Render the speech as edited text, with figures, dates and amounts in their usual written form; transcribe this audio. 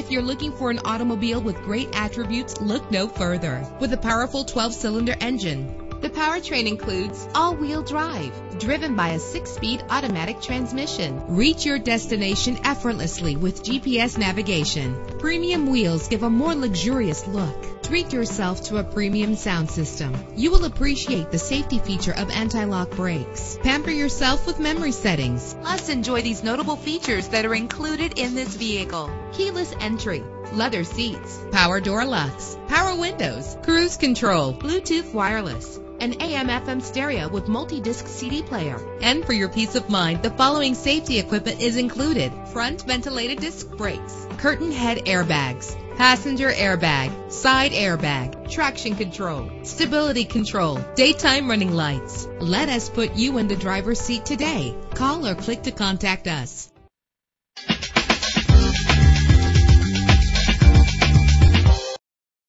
If you're looking for an automobile with great attributes, look no further. With a powerful 12-cylinder engine, the powertrain includes all-wheel drive, driven by a 6-speed automatic transmission. Reach your destination effortlessly with GPS navigation. Premium wheels give a more luxurious look. Treat yourself to a premium sound system. You will appreciate the safety feature of anti-lock brakes. Pamper yourself with memory settings. Plus, enjoy these notable features that are included in this vehicle: keyless entry, leather seats, power door locks, power windows, cruise control, Bluetooth wireless, an AM/FM stereo with multi-disc CD player. And for your peace of mind, the following safety equipment is included: front ventilated disc brakes, curtain head airbags, passenger airbag, side airbag, traction control, stability control, daytime running lights. Let us put you in the driver's seat today. Call or click to contact us.